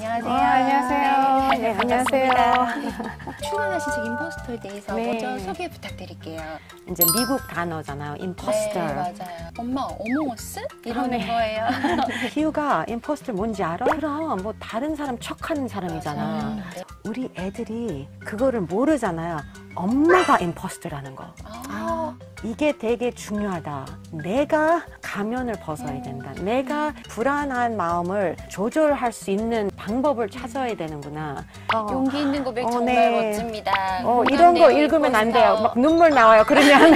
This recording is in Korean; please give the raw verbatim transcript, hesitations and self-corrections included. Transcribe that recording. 안녕하세요. 아, 안녕하세요. 네, 네, 안녕하세요. 출연하신 책 임포스터에 대해서 네. 먼저 소개 부탁드릴게요. 이제 미국 단어잖아요, 임포스터. 네, 맞아요. 엄마, 어몽어스? 이러는 아, 네. 거예요. 희우가 임포스터 뭔지 알아? 그럼 뭐 다른 사람 척하는 사람이잖아. 네. 우리 애들이 그거를 모르잖아요. 엄마가 임포스터라는 거. 아. 이게 되게 중요하다. 내가 가면을 벗어야 된다. 음. 내가 불안한 마음을 조절할 수 있는 방법을 찾아야 되는구나. 어. 용기 있는 고백 어, 정말 네. 멋집니다. 어, 이런 거 읽으면 안 돼요. 막 눈물 나와요. 그러면